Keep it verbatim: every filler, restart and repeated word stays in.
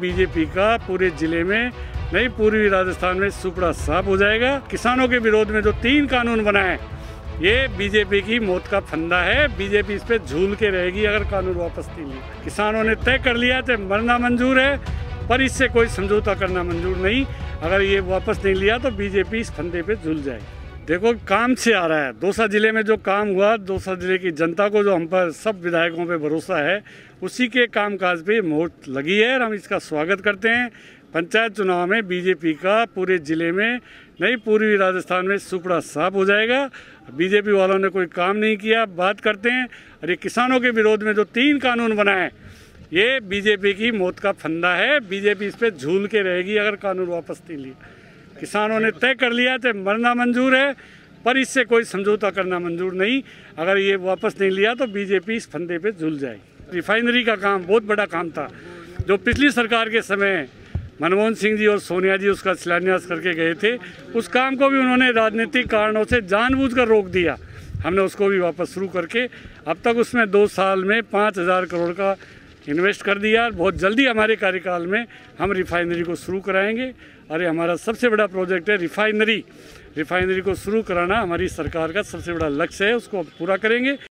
BJP का पूरे जिले में नहीं पूर्वी राजस्थान में सुपड़ा साफ हो जाएगा। किसानों के विरोध में जो तीन कानून बनाए ये बीजेपी की मौत का फंदा है। बीजेपी इस पे झूल के रहेगी अगर कानून वापस नहीं लिया। किसानों ने तय कर लिया चाहे मरना मंजूर है पर इससे कोई समझौता करना मंजूर नहीं। अगर ये वापस नहीं लिया तो बीजेपी इस फंदे पे झूल जाएगी। देखो काम से आ रहा है। दौसा जिले में जो काम हुआ, दौसा जिले की जनता को जो हम पर सब विधायकों पर भरोसा है उसी के कामकाज पे मोहर लगी है और हम इसका स्वागत करते हैं। पंचायत चुनाव में बीजेपी का पूरे ज़िले में नहीं पूर्वी राजस्थान में सुपड़ा साफ हो जाएगा। बीजेपी वालों ने कोई काम नहीं किया। बात करते हैं और ये किसानों के विरोध में जो तीन कानून बनाए ये बीजेपी की मौत का फंदा है। बीजेपी इस पे झूल के रहेगी अगर कानून वापस नहीं लिया। किसानों ने तय कर लिया चाहे मरना मंजूर है पर इससे कोई समझौता करना मंजूर नहीं। अगर ये वापस नहीं लिया तो बीजेपी इस फंदे पर झूल जाएगी। रिफाइनरी का काम बहुत बड़ा काम था जो पिछली सरकार के समय मनमोहन सिंह जी और सोनिया जी उसका शिलान्यास करके गए थे। उस काम को भी उन्होंने राजनीतिक कारणों से जानबूझकर रोक दिया। हमने उसको भी वापस शुरू करके अब तक उसमें दो साल में पाँच हज़ार करोड़ का इन्वेस्ट कर दिया। बहुत जल्दी हमारे कार्यकाल में हम रिफाइनरी को शुरू कराएंगे। अरे हमारा सबसे बड़ा प्रोजेक्ट है रिफाइनरी। रिफाइनरी को शुरू कराना हमारी सरकार का सबसे बड़ा लक्ष्य है, उसको पूरा करेंगे।